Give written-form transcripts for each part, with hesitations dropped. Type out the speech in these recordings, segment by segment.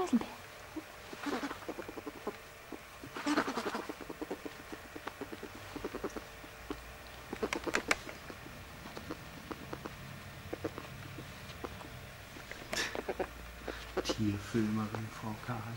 little bit. Tierfilmerin Frau Kahl.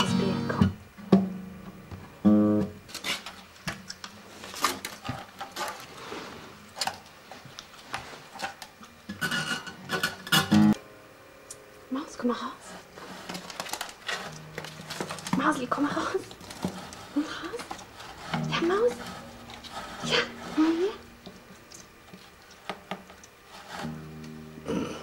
Aus Bier, komm. Komm mal raus. Mausli, komm mal raus. Und raus. Ja, Maus. Ja, komm mal hier.